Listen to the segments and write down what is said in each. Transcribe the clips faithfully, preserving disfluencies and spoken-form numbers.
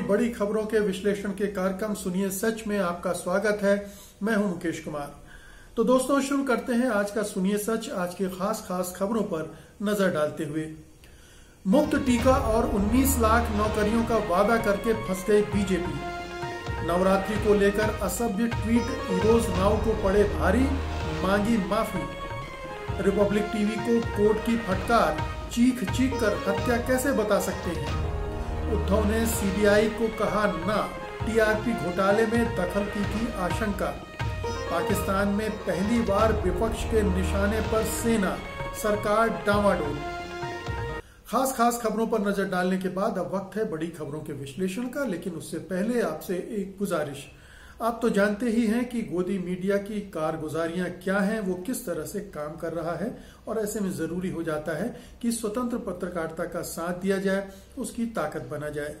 की बड़ी खबरों के विश्लेषण के कार्यक्रम सुनिए सच में आपका स्वागत है। मैं हूं मुकेश कुमार। तो दोस्तों शुरू करते हैं आज का सुनिए सच। आज की खास खास खबरों पर नजर डालते हुए मुफ्त टीका और उन्नीस लाख नौकरियों का वादा करके फंस गई बीजेपी। नवरात्रि को लेकर असभ्य ट्वीट इरोज़ नाउ को पड़े भारी, मांगी माफी। रिपब्लिक टीवी को कोर्ट की फटकार, चीख चीख कर हत्या कैसे बता सकते हैं। उद्धव ने सीबीआई को कहा ना, टीआरपी घोटाले में दखल की थी आशंका। पाकिस्तान में पहली बार विपक्ष के निशाने पर सेना, सरकार डामाडोल। खास खास खबरों पर नजर डालने के बाद अब वक्त है बड़ी खबरों के विश्लेषण का, लेकिन उससे पहले आपसे एक गुजारिश। आप तो जानते ही हैं कि गोदी मीडिया की कारगुजारियां क्या हैं, वो किस तरह से काम कर रहा है, और ऐसे में जरूरी हो जाता है कि स्वतंत्र पत्रकारिता का साथ दिया जाए, उसकी ताकत बना जाए।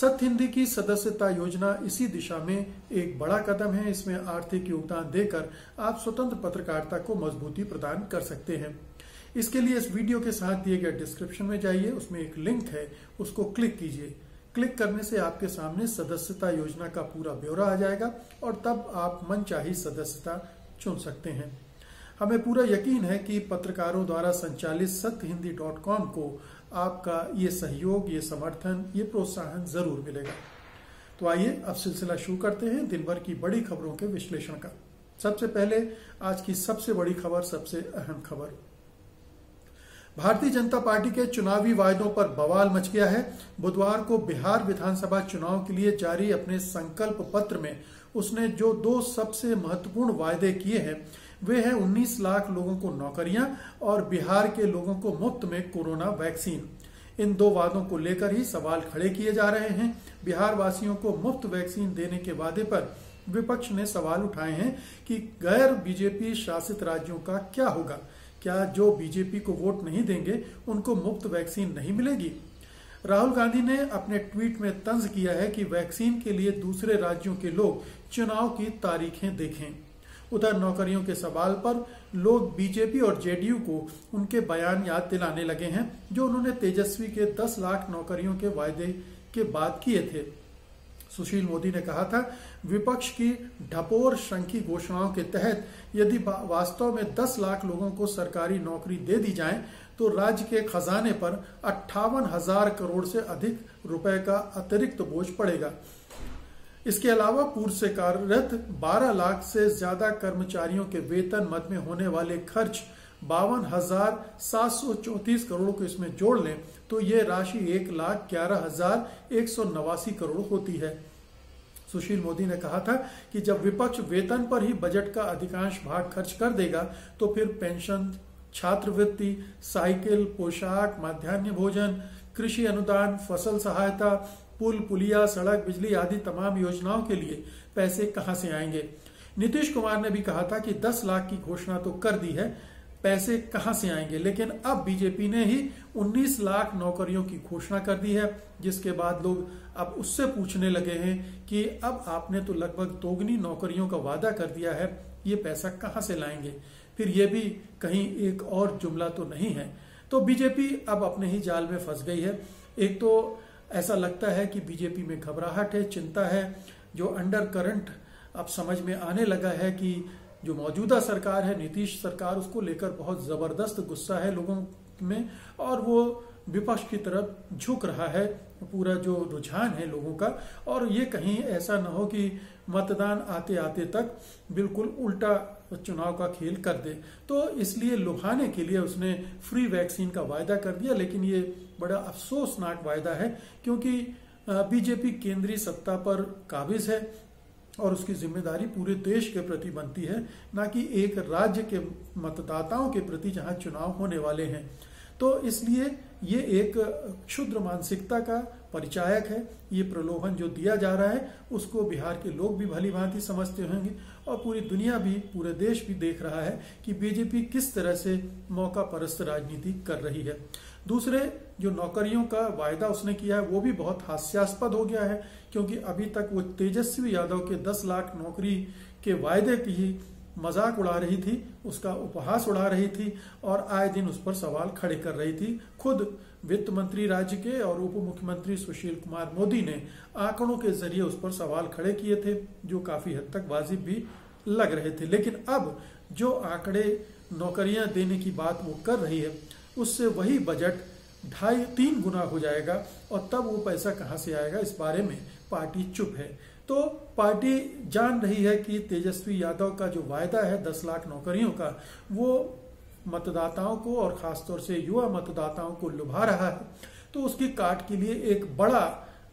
सत्य हिंदी की सदस्यता योजना इसी दिशा में एक बड़ा कदम है। इसमें आर्थिक योगदान देकर आप स्वतंत्र पत्रकारिता को मजबूती प्रदान कर सकते हैं। इसके लिए इस वीडियो के साथ दिए गए डिस्क्रिप्शन में जाइए, उसमें एक लिंक है, उसको क्लिक कीजिए। क्लिक करने से आपके सामने सदस्यता योजना का पूरा ब्यौरा आ जाएगा और तब आप मनचाही सदस्यता चुन सकते हैं। हमें पूरा यकीन है कि पत्रकारों द्वारा संचालित सत्य हिंदी डॉट कॉम को आपका ये सहयोग, ये समर्थन, ये प्रोत्साहन जरूर मिलेगा। तो आइए अब सिलसिला शुरू करते हैं दिन भर की बड़ी खबरों के विश्लेषण का। सबसे पहले आज की सबसे बड़ी खबर, सबसे अहम खबर, भारतीय जनता पार्टी के चुनावी वायदों पर बवाल मच गया है। बुधवार को बिहार विधानसभा चुनाव के लिए जारी अपने संकल्प पत्र में उसने जो दो सबसे महत्वपूर्ण वायदे किए हैं वे हैं उन्नीस लाख लोगों को नौकरियां और बिहार के लोगों को मुफ्त में कोरोना वैक्सीन। इन दो वादों को लेकर ही सवाल खड़े किए जा रहे हैं। बिहार वासियों को मुफ्त वैक्सीन देने के वादे पर विपक्ष ने सवाल उठाए हैं कि गैर बीजेपी शासित राज्यों का क्या होगा। क्या जो बीजेपी को वोट नहीं देंगे उनको मुफ्त वैक्सीन नहीं मिलेगी? राहुल गांधी ने अपने ट्वीट में तंज किया है कि वैक्सीन के लिए दूसरे राज्यों के लोग चुनाव की तारीखें देखें। उधर नौकरियों के सवाल पर लोग बीजेपी और जेडीयू को उनके बयान याद दिलाने लगे हैं जो उन्होंने तेजस्वी के दस लाख नौकरियों के वायदे के बाद किए थे। सुशील मोदी ने कहा था, विपक्ष की ढपोर शंखी घोषणाओं के तहत यदि वास्तव में दस लाख लोगों को सरकारी नौकरी दे दी जाए तो राज्य के खजाने पर अट्ठावन हजार करोड़ से अधिक रुपए का अतिरिक्त बोझ पड़ेगा। इसके अलावा पूर्व से कार्यरत बारह लाख से ज्यादा कर्मचारियों के वेतन मद में होने वाले खर्च बावन हजार सात सौ चौतीस करोड़ को इसमें जोड़ लें तो ये राशि एक लाख ग्यारह हजार एक सौ नवासी करोड़ होती है। सुशील मोदी ने कहा था कि जब विपक्ष वेतन पर ही बजट का अधिकांश भाग खर्च कर देगा तो फिर पेंशन, छात्रवृत्ति, साइकिल, पोशाक, मध्याह्न भोजन, कृषि अनुदान, फसल सहायता, पुल पुलिया, सड़क, बिजली आदि तमाम योजनाओं के लिए पैसे कहाँ से आएंगे। नीतीश कुमार ने भी कहा था कि दस लाख की घोषणा तो कर दी है, पैसे कहां से आएंगे। लेकिन अब बीजेपी ने ही उन्नीस लाख नौकरियों की घोषणा कर दी है, जिसके बाद लोग अब उससे पूछने लगे हैं कि अब आपने तो लगभग दोगुनी नौकरियों का वादा कर दिया है, ये पैसा कहां से लाएंगे। फिर ये भी कहीं एक और जुमला तो नहीं है। तो बीजेपी अब अपने ही जाल में फंस गई है। एक तो ऐसा लगता है कि बीजेपी में घबराहट है, चिंता है, जो अंडर करंट अब समझ में आने लगा है कि जो मौजूदा सरकार है, नीतीश सरकार, उसको लेकर बहुत ज़बरदस्त गुस्सा है लोगों में और वो विपक्ष की तरफ झुक रहा है। पूरा जो रुझान है लोगों का, और ये कहीं ऐसा ना हो कि मतदान आते आते तक बिल्कुल उल्टा चुनाव का खेल कर दे। तो इसलिए लुभाने के लिए उसने फ्री वैक्सीन का वायदा कर दिया, लेकिन ये बड़ा अफसोसनाक वायदा है क्योंकि बीजेपी केंद्रीय सत्ता पर काबिज है और उसकी जिम्मेदारी पूरे देश के प्रति बनती है, ना कि एक राज्य के मतदाताओं के प्रति जहां चुनाव होने वाले हैं। तो इसलिए ये एक क्षुद्र मानसिकता का परिचायक है। ये प्रलोभन जो दिया जा रहा है उसको बिहार के लोग भी भली भांति समझते होंगे और पूरी दुनिया भी, पूरे देश भी देख रहा है कि बीजेपी किस तरह से मौका परस्त राजनीति कर रही है। दूसरे, जो नौकरियों का वायदा उसने किया है वो भी बहुत हास्यास्पद हो गया है क्योंकि अभी तक वो तेजस्वी यादव के दस लाख नौकरी के वायदे की ही मजाक उड़ा रही थी, उसका उपहास उड़ा रही थी और आए दिन उस पर सवाल खड़े कर रही थी। खुद वित्त मंत्री राज्य के और उप मुख्यमंत्री सुशील कुमार मोदी ने आंकड़ों के जरिए उस पर सवाल खड़े किए थे, जो काफी हद तक वाजिब भी लग रहे थे। लेकिन अब जो आंकड़े नौकरियां देने की बात वो कर रही है, उससे वही बजट ढाई तीन गुना हो जाएगा और तब वो पैसा कहाँ से आएगा, इस बारे में पार्टी चुप है। तो पार्टी जान रही है कि तेजस्वी यादव का जो वायदा है दस लाख नौकरियों का, वो मतदाताओं को और खासतौर से युवा मतदाताओं को लुभा रहा है, तो उसकी काट के लिए एक बड़ा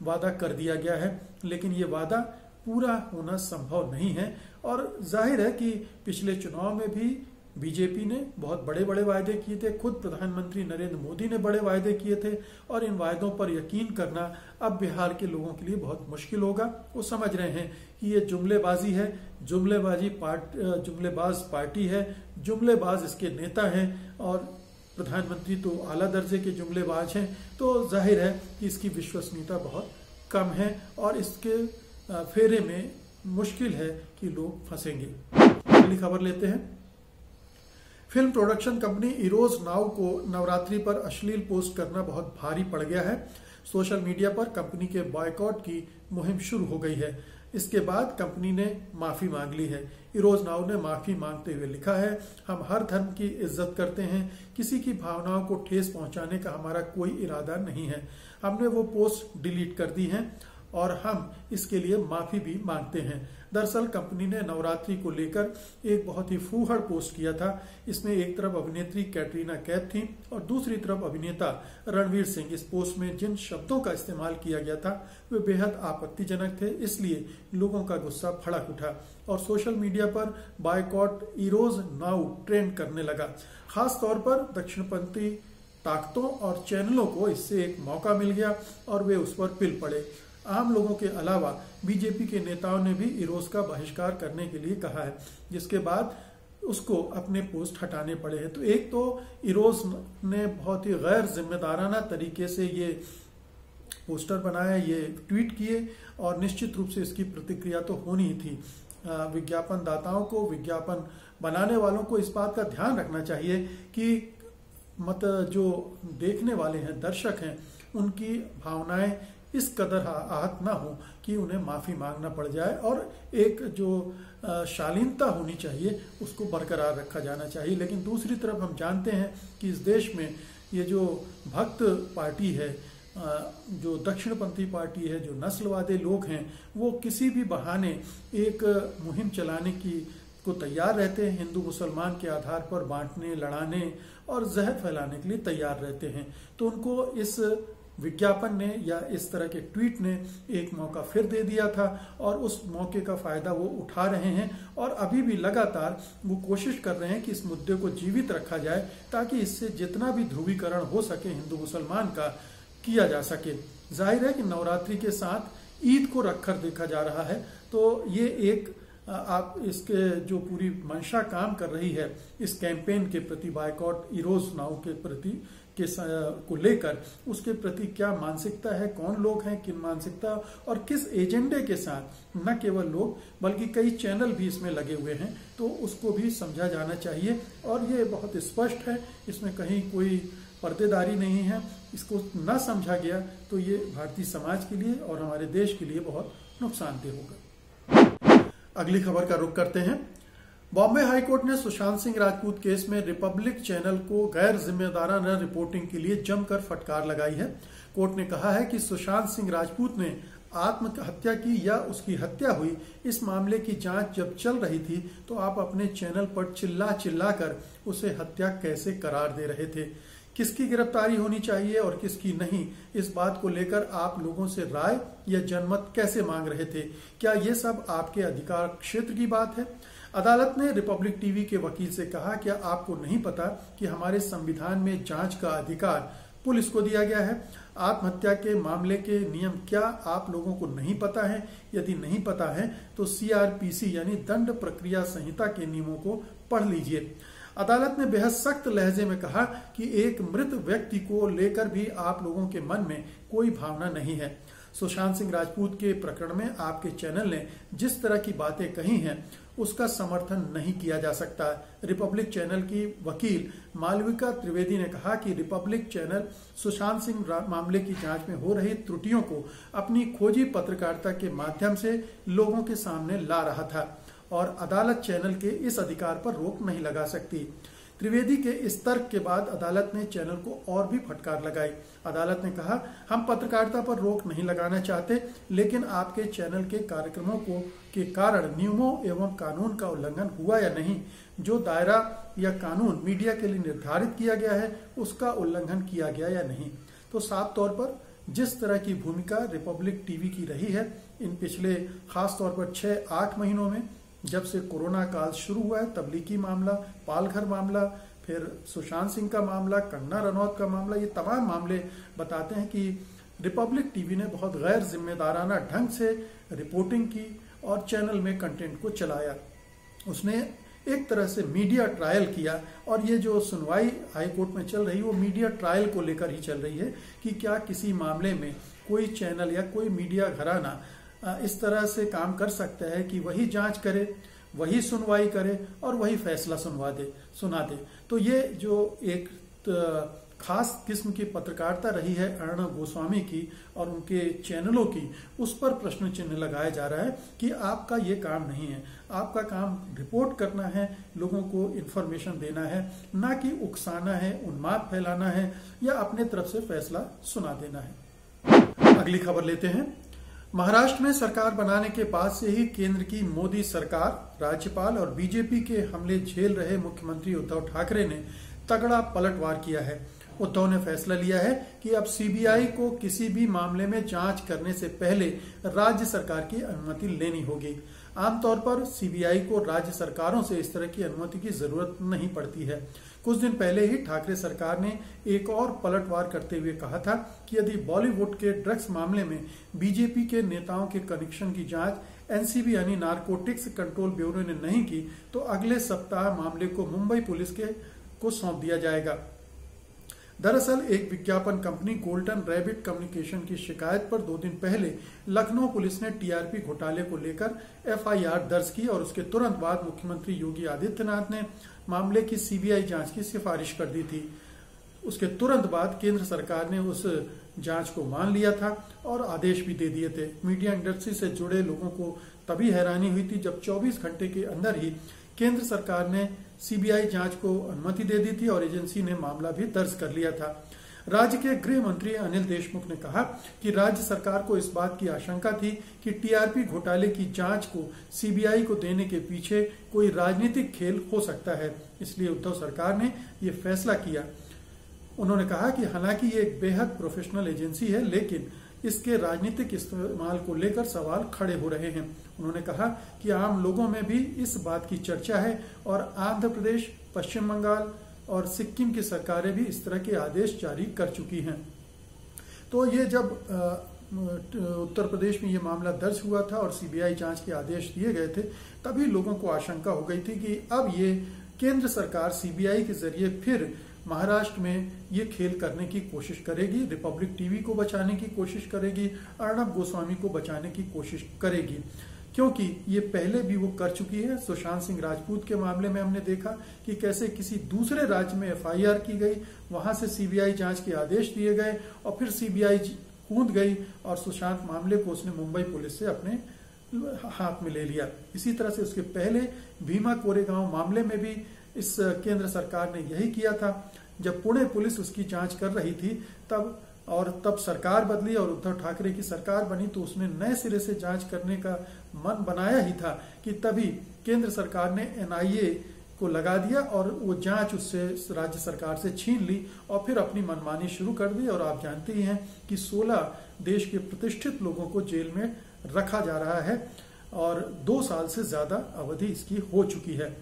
वादा कर दिया गया है। लेकिन ये वादा पूरा होना संभव नहीं है और जाहिर है कि पिछले चुनाव में भी बीजेपी ने बहुत बड़े बड़े वायदे किए थे, खुद प्रधानमंत्री नरेंद्र मोदी ने बड़े वायदे किए थे और इन वायदों पर यकीन करना अब बिहार के लोगों के लिए बहुत मुश्किल होगा। वो समझ रहे हैं कि ये जुमलेबाजी है, जुमलेबाजी पार्ट जुमलेबाज पार्टी है, जुमलेबाज इसके नेता हैं और प्रधानमंत्री तो आला दर्जे के जुमलेबाज हैं, तो जाहिर है कि इसकी विश्वसनीयता बहुत कम है और इसके फेरे में मुश्किल है कि लोग फंसेंगे। अगली खबर लेते हैं। Film production company Eros Now को नवरात्रि पर अश्लील पोस्ट करना बहुत भारी पड़ गया है। सोशल मीडिया पर कंपनी के बॉयकॉट की मुहिम शुरू हो गई है। इसके बाद कंपनी ने माफ़ी मांग ली है। इरोज़ नाउ ने माफ़ी मांगते हुए लिखा है, हम हर धर्म की इज्जत करते हैं, किसी की भावनाओं को ठेस पहुंचाने का हमारा कोई इरादा नहीं है। हमने वो पोस्ट डिलीट कर दी है और हम इसके लिए माफ़ी भी मांगते हैं। दरअसल कंपनी ने नवरात्रि को लेकर एक बहुत ही फूहड़ पोस्ट किया था। इसमें एक तरफ अभिनेत्री कैटरीना कैफ थी और दूसरी तरफ अभिनेता रणवीर सिंह। इस पोस्ट में जिन शब्दों का इस्तेमाल किया गया था वे बेहद आपत्तिजनक थे, इसलिए लोगों का गुस्सा भड़क उठा और सोशल मीडिया पर बॉयकॉट इरोज़ नाउ ट्रेंड करने लगा। खासतौर पर दक्षिणपंथी ताकतों और चैनलों को इससे एक मौका मिल गया और वे उस पर पिल पड़े। आम लोगों के अलावा बीजेपी के नेताओं ने भी इरोज़ का बहिष्कार करने के लिए कहा है, जिसके बाद उसको अपने पोस्ट हटाने पड़े हैं। तो एक तो इरोज़ ने बहुत ही गैर जिम्मेदाराना तरीके से ये पोस्टर बनाया, ये ट्वीट किए और निश्चित रूप से इसकी प्रतिक्रिया तो होनी ही थी। विज्ञापन दाताओं को, विज्ञापन बनाने वालों को इस बात का ध्यान रखना चाहिए कि मत जो देखने वाले हैं, दर्शक हैं, उनकी भावनाएं इस कदर आहत ना हो कि उन्हें माफ़ी मांगना पड़ जाए और एक जो शालीनता होनी चाहिए उसको बरकरार रखा जाना चाहिए। लेकिन दूसरी तरफ हम जानते हैं कि इस देश में ये जो भक्त पार्टी है, जो दक्षिणपंथी पार्टी है, जो नस्लवादी लोग हैं, वो किसी भी बहाने एक मुहिम चलाने की को तैयार रहते हैं। हिंदू मुसलमान के आधार पर बांटने, लड़ाने और जहर फैलाने के लिए तैयार रहते हैं। तो उनको इस विज्ञापन ने या इस तरह के ट्वीट ने एक मौका फिर दे दिया था और उस मौके का फायदा वो उठा रहे हैं और अभी भी लगातार वो कोशिश कर रहे हैं कि इस मुद्दे को जीवित रखा जाए ताकि इससे जितना भी ध्रुवीकरण हो सके हिंदू मुसलमान का किया जा सके। जाहिर है कि नवरात्रि के साथ ईद को रखकर देखा जा रहा है, तो ये एक आप इसके जो पूरी मंशा काम कर रही है इस कैंपेन के प्रति, बॉयकॉट इरोज़ नाउ के प्रति के को लेकर, उसके प्रति क्या मानसिकता है, कौन लोग हैं, किन मानसिकता और किस एजेंडे के साथ न केवल लोग बल्कि कई चैनल भी इसमें लगे हुए हैं, तो उसको भी समझा जाना चाहिए। और ये बहुत स्पष्ट है, इसमें कहीं कोई पर्देदारी नहीं है। इसको न समझा गया तो ये भारतीय समाज के लिए और हमारे देश के लिए बहुत नुकसानदेह होगा। अगली खबर का रुख करते हैं। बॉम्बे हाईकोर्ट ने सुशांत सिंह राजपूत केस में रिपब्लिक चैनल को गैर जिम्मेदाराना रिपोर्टिंग के लिए जमकर फटकार लगाई है। कोर्ट ने कहा है कि सुशांत सिंह राजपूत ने आत्महत्या की या उसकी हत्या हुई, इस मामले की जांच जब चल रही थी तो आप अपने चैनल पर चिल्ला चिल्ला कर उसे हत्या कैसे करार दे रहे थे। किसकी गिरफ्तारी होनी चाहिए और किसकी नहीं, इस बात को लेकर आप लोगों से राय या जनमत कैसे मांग रहे थे, क्या ये सब आपके अधिकार क्षेत्र की बात है। अदालत ने रिपब्लिक टीवी के वकील से कहा, क्या आपको नहीं पता कि हमारे संविधान में जांच का अधिकार पुलिस को दिया गया है। आत्महत्या के मामले के नियम क्या आप लोगों को नहीं पता है, यदि नहीं पता है तो सी आर पी सी यानी दंड प्रक्रिया संहिता के नियमों को पढ़ लीजिए। अदालत ने बेहद सख्त लहजे में कहा कि एक मृत व्यक्ति को लेकर भी आप लोगों के मन में कोई भावना नहीं है। सुशांत सिंह राजपूत के प्रकरण में आपके चैनल ने जिस तरह की बातें कही हैं उसका समर्थन नहीं किया जा सकता। रिपब्लिक चैनल की वकील मालविका त्रिवेदी ने कहा कि रिपब्लिक चैनल सुशांत सिंह मामले की जांच में हो रही त्रुटियों को अपनी खोजी पत्रकारिता के माध्यम से लोगों के सामने ला रहा था और अदालत चैनल के इस अधिकार पर रोक नहीं लगा सकती। त्रिवेदी के इस तर्क के बाद अदालत ने चैनल को और भी फटकार लगाई। अदालत ने कहा, हम पत्रकारिता पर रोक नहीं लगाना चाहते, लेकिन आपके चैनल के कार्यक्रमों को के कारण नियमों एवं कानून का उल्लंघन हुआ या नहीं, जो दायरा या कानून मीडिया के लिए निर्धारित किया गया है उसका उल्लंघन किया गया या नहीं। तो साफ तौर पर जिस तरह की भूमिका रिपब्लिक टीवी की रही है इन पिछले खासतौर पर छः आठ महीनों में, जब से कोरोना काल शुरू हुआ है, तबलीगी मामला, पालघर मामला, फिर सुशांत सिंह का मामला, कंगना रनौत का मामला, ये तमाम मामले बताते हैं कि रिपब्लिक टीवी ने बहुत गैर जिम्मेदाराना ढंग से रिपोर्टिंग की और चैनल में कंटेंट को चलाया। उसने एक तरह से मीडिया ट्रायल किया और ये जो सुनवाई हाईकोर्ट में चल रही है वो मीडिया ट्रायल को लेकर ही चल रही है कि क्या किसी मामले में कोई चैनल या कोई मीडिया घराना इस तरह से काम कर सकता है कि वही जांच करे, वही सुनवाई करे और वही फैसला सुनवा दे सुना दे। तो ये जो एक खास किस्म की पत्रकारिता रही है अर्णब गोस्वामी की और उनके चैनलों की, उस पर प्रश्न चिन्ह लगाया जा रहा है कि आपका ये काम नहीं है। आपका काम रिपोर्ट करना है, लोगों को इन्फॉर्मेशन देना है, ना कि उकसाना है, उन्माद फैलाना है या अपने तरफ से फैसला सुना देना है। अगली खबर लेते हैं। महाराष्ट्र में सरकार बनाने के बाद से ही केंद्र की मोदी सरकार, राज्यपाल और बीजेपी के हमले झेल रहे मुख्यमंत्री उद्धव ठाकरे ने तगड़ा पलटवार किया है। उद्धव ने फैसला लिया है कि अब सीबीआई को किसी भी मामले में जांच करने से पहले राज्य सरकार की अनुमति लेनी होगी। आमतौर पर सीबीआई को राज्य सरकारों से इस तरह की अनुमति की जरूरत नहीं पड़ती है। कुछ दिन पहले ही ठाकरे सरकार ने एक और पलटवार करते हुए कहा था कि यदि बॉलीवुड के ड्रग्स मामले में बीजेपी के नेताओं के कनेक्शन की जांच एनसीबी यानी नारकोटिक्स कंट्रोल ब्यूरो ने नहीं की तो अगले सप्ताह मामले को मुंबई पुलिस के को सौंप दिया जाएगा। दरअसल एक विज्ञापन कंपनी गोल्डन रैबिट कम्युनिकेशन की शिकायत पर दो दिन पहले लखनऊ पुलिस ने टीआरपी घोटाले को लेकर एफआईआर दर्ज की और उसके तुरंत बाद मुख्यमंत्री योगी आदित्यनाथ ने मामले की सीबीआई जांच की सिफारिश कर दी थी। उसके तुरंत बाद केंद्र सरकार ने उस जांच को मान लिया था और आदेश भी दे दिए थे। मीडिया इंडस्ट्री से जुड़े लोगों को तभी हैरानी हुई थी जब चौबीस घंटे के अंदर ही केंद्र सरकार ने सीबीआई जांच को अनुमति दे दी थी और एजेंसी ने मामला भी दर्ज कर लिया था। राज्य के गृह मंत्री अनिल देशमुख ने कहा कि राज्य सरकार को इस बात की आशंका थी कि टीआरपी घोटाले की जांच को सीबीआई को देने के पीछे कोई राजनीतिक खेल हो सकता है, इसलिए उद्धव सरकार ने ये फैसला किया। उन्होंने कहा कि हालांकि ये एक बेहद प्रोफेशनल एजेंसी है, लेकिन इसके राजनीतिक इस्तेमाल को लेकर सवाल खड़े हो रहे हैं। उन्होंने कहा कि आम लोगों में भी इस बात की चर्चा है और आंध्र प्रदेश, पश्चिम बंगाल और सिक्किम की सरकारें भी इस तरह के आदेश जारी कर चुकी हैं। तो ये जब उत्तर प्रदेश में ये मामला दर्ज हुआ था और सीबीआई जांच के आदेश दिए गए थे, तभी लोगों को आशंका हो गई थी कि अब ये केंद्र सरकार सीबीआई के जरिए फिर महाराष्ट्र में ये खेल करने की कोशिश करेगी, रिपब्लिक टीवी को बचाने की कोशिश करेगी, अर्णब गोस्वामी को बचाने की कोशिश करेगी, क्योंकि ये पहले भी वो कर चुकी है। सुशांत सिंह राजपूत के मामले में हमने देखा कि कैसे किसी दूसरे राज्य में एफआईआर की गई, वहां से सीबीआई जांच के आदेश दिए गए और फिर सीबीआई कूद गई और सुशांत मामले को उसने मुंबई पुलिस से अपने हाथ में ले लिया। इसी तरह से उसके पहले भीमा कोरेगांव मामले में भी इस केंद्र सरकार ने यही किया था। जब पुणे पुलिस उसकी जांच कर रही थी तब और तब सरकार बदली और उद्धव ठाकरे की सरकार बनी, तो उसने नए सिरे से जांच करने का मन बनाया ही था कि तभी केंद्र सरकार ने एनआईए को लगा दिया और वो जांच उससे राज्य सरकार से छीन ली और फिर अपनी मनमानी शुरू कर दी। और आप जानते ही हैं कि सोलह देश के प्रतिष्ठित लोगों को जेल में रखा जा रहा है और दो साल से ज्यादा अवधि इसकी हो चुकी है।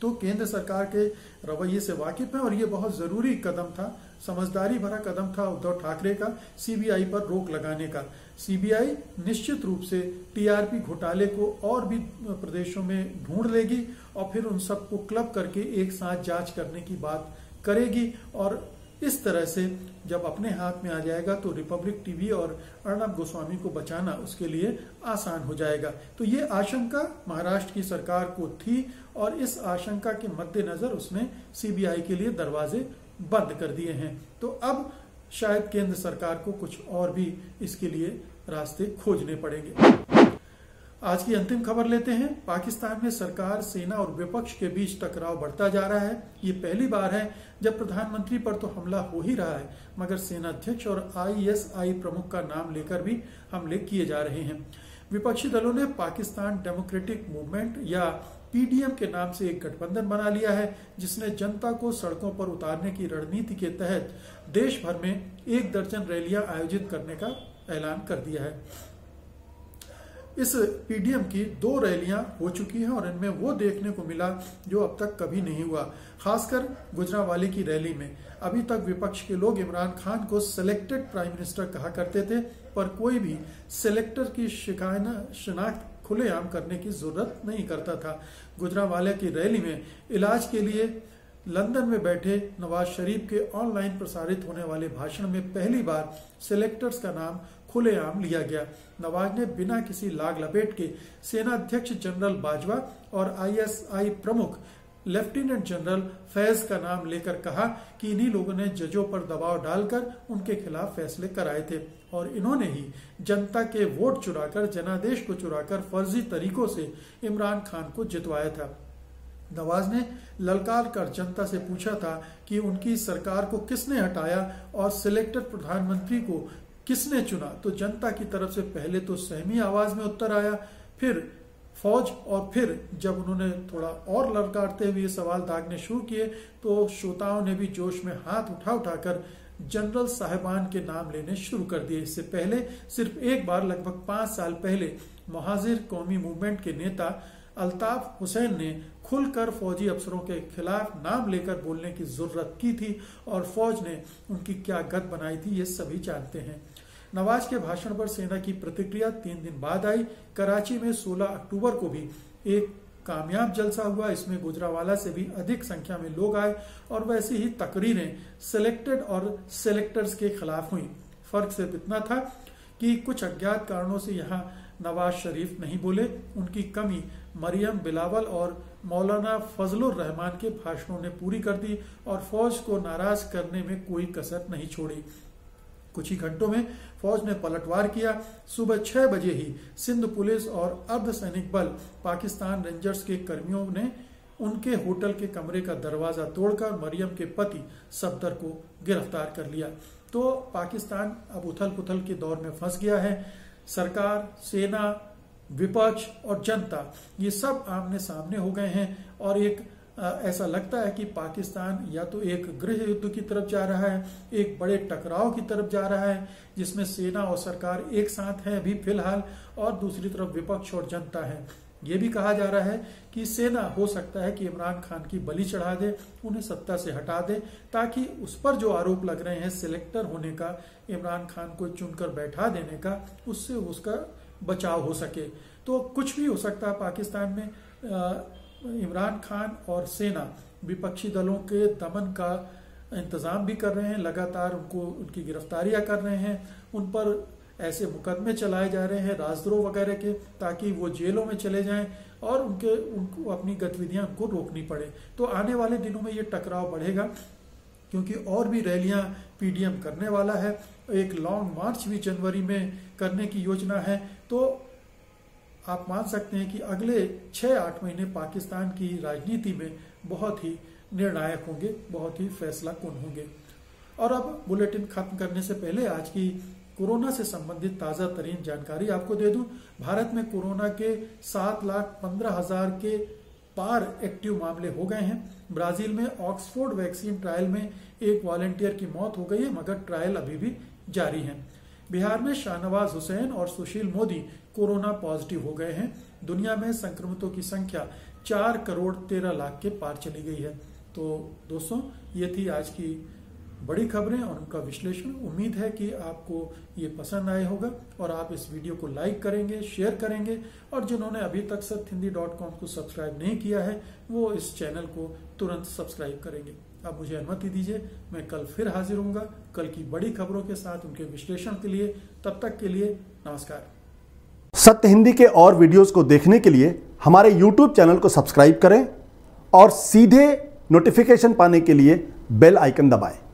तो केंद्र सरकार के रवैये से वाकिफ है और ये बहुत जरूरी कदम था, समझदारी भरा कदम था उद्धव ठाकरे का सीबीआई पर रोक लगाने का। सीबीआई निश्चित रूप से टीआरपी घोटाले को और भी प्रदेशों में ढूंढ लेगी और फिर उन सबको क्लब करके एक साथ जांच करने की बात करेगी और इस तरह से जब अपने हाथ में आ जाएगा तो रिपब्लिक टीवी और अर्णब गोस्वामी को बचाना उसके लिए आसान हो जाएगा। तो ये आशंका महाराष्ट्र की सरकार को थी और इस आशंका के मद्देनजर उसने सीबीआई के लिए दरवाजे बंद कर दिए हैं। तो अब शायद केंद्र सरकार को कुछ और भी इसके लिए रास्ते खोजने पड़ेंगे। आज की अंतिम खबर लेते हैं। पाकिस्तान में सरकार, सेना और विपक्ष के बीच टकराव बढ़ता जा रहा है। ये पहली बार है जब प्रधानमंत्री पर तो हमला हो ही रहा है मगर सेनाध्यक्ष और आईएसआई प्रमुख का नाम लेकर भी हमले किए जा रहे हैं। विपक्षी दलों ने पाकिस्तान डेमोक्रेटिक मूवमेंट या पीडीएम के नाम से एक गठबंधन बना लिया है जिसने जनता को सड़कों पर उतारने की रणनीति के तहत देश भर में एक दर्जन रैलियां आयोजित करने का ऐलान कर दिया है। इस पीडीएम की दो रैलियां हो चुकी हैं और इनमें वो देखने को मिला जो अब तक कभी नहीं हुआ, खासकर गुजरांवाले की रैली में। अभी तक विपक्ष के लोग इमरान खान को सिलेक्टेड प्राइम मिनिस्टर कहा करते थे, पर कोई भी सिलेक्टर की शिकायना शनाख्त खुलेआम करने की जरूरत नहीं करता था। गुजरांवाले की रैली में इलाज के लिए लंदन में बैठे नवाज शरीफ के ऑनलाइन प्रसारित होने वाले भाषण में पहली बार सिलेक्टर्स का नाम खुलेआम लिया गया। नवाज ने बिना किसी लाग लपेट के सेनाध्यक्ष जनरल बाजवा और आईएसआई प्रमुख लेफ्टिनेंट जनरल फैज का नाम लेकर कहा कि इन्हीं लोगों ने जजों पर दबाव डालकर उनके खिलाफ फैसले कराए थे और इन्होंने ही जनता के वोट चुराकर, जनादेश को चुराकर फर्जी तरीकों से इमरान खान को जितवाया था। नवाज ने ललकार कर जनता से पूछा था कि उनकी सरकार को किसने हटाया और सिलेक्टर प्रधानमंत्री को किसने चुना, तो जनता की तरफ से पहले तो सहमी आवाज में उत्तर आया, फिर फौज, और फिर जब उन्होंने थोड़ा और ललकारते हुए सवाल दागने शुरू किए तो श्रोताओं ने भी जोश में हाथ उठा उठाकर जनरल साहिबान के नाम लेने शुरू कर दिए। इससे पहले सिर्फ एक बार लगभग पांच साल पहले महाजिर कौमी मूवमेंट के नेता अल्ताफ हुसैन ने खुलकर फौजी अफसरों के खिलाफ नाम लेकर बोलने की जरूरत की थी और फौज ने उनकी क्या गत बनाई थी ये सभी जानते हैं। नवाज के भाषण पर सेना की प्रतिक्रिया तीन दिन बाद आई। कराची में सोलह अक्टूबर को भी एक कामयाब जलसा हुआ, इसमें गुजरांवाला से भी अधिक संख्या में लोग आए और वैसे ही तकरीरें सिलेक्टेड और सिलेक्टर्स के खिलाफ हुई। फर्क सिर्फ इतना था कि कुछ अज्ञात कारणों से यहाँ नवाज शरीफ नहीं बोले, उनकी कमी मरियम बिलावल और मौलाना फजलुर रहमान के भाषणों ने पूरी कर दी और फौज को नाराज करने में कोई कसर नहीं छोड़ी। कुछ ही घंटों में फौज ने पलटवार किया। सुबह छह बजे ही सिंध पुलिस और अर्धसैनिक बल पाकिस्तान रेंजर्स के कर्मियों ने उनके होटल के कमरे का दरवाजा तोड़कर मरियम के पति सफदर को गिरफ्तार कर लिया। तो पाकिस्तान अब उथल पुथल के दौर में फंस गया है। सरकार, सेना, विपक्ष और जनता ये सब आमने सामने हो गए हैं और एक आ, ऐसा लगता है कि पाकिस्तान या तो एक गृह युद्ध की तरफ जा रहा है, एक बड़े टकराव की तरफ जा रहा है जिसमें सेना और सरकार एक साथ है अभी फिलहाल, और दूसरी तरफ विपक्ष और जनता है। ये भी कहा जा रहा है कि सेना हो सकता है कि इमरान खान की बलि चढ़ा दे, उन्हें सत्ता से हटा दे ताकि उस पर जो आरोप लग रहे हैं सिलेक्टर होने का, इमरान खान को चुनकर बैठा देने का, उससे उसका बचाव हो सके। तो कुछ भी हो सकता है पाकिस्तान में। इमरान खान और सेना विपक्षी दलों के दमन का इंतजाम भी कर रहे हैं, लगातार उनको उनकी गिरफ्तारियां कर रहे हैं, उन पर ऐसे मुकदमे चलाए जा रहे हैं राजद्रोह वगैरह के, ताकि वो जेलों में चले जाएं और उनके उनको अपनी गतिविधियां उनको रोकनी पड़े। तो आने वाले दिनों में ये टकराव बढ़ेगा क्योंकि और भी रैलियां पीडीएम करने वाला है, एक लॉन्ग मार्च भी जनवरी में करने की योजना है। तो आप मान सकते हैं कि अगले छः आठ महीने पाकिस्तान की राजनीति में बहुत ही निर्णायक होंगे, बहुत ही फैसला कुन होंगे। और अब बुलेटिन खत्म करने से पहले आज की कोरोना से संबंधित ताज़ा तरीन जानकारी आपको दे दूं। भारत में कोरोना के सात लाख पंद्रह हजार के पार एक्टिव मामले हो गए हैं। ब्राजील में ऑक्सफोर्ड वैक्सीन ट्रायल में एक वॉलेंटियर की मौत हो गई है मगर ट्रायल अभी भी जारी है। बिहार में शाहनवाज हुसैन और सुशील मोदी कोरोना पॉजिटिव हो गए हैं। दुनिया में संक्रमितों की संख्या चार करोड़ तेरह लाख के पार चली गई है। तो दोस्तों, ये थी आज की बड़ी खबरें और उनका विश्लेषण। उम्मीद है कि आपको ये पसंद आया होगा और आप इस वीडियो को लाइक करेंगे, शेयर करेंगे और जिन्होंने अभी तक सत्य हिंदी डॉट कॉम को सब्सक्राइब नहीं किया है वो इस चैनल को तुरंत सब्सक्राइब करेंगे। आप मुझे अनुमति दीजिए, मैं कल फिर हाजिर होऊंगा कल की बड़ी खबरों के साथ, उनके विश्लेषण के लिए। तब तक के लिए नमस्कार। सत्य हिंदी के और वीडियोस को देखने के लिए हमारे यूट्यूब चैनल को सब्सक्राइब करें और सीधे नोटिफिकेशन पाने के लिए बेल आइकन दबाएं।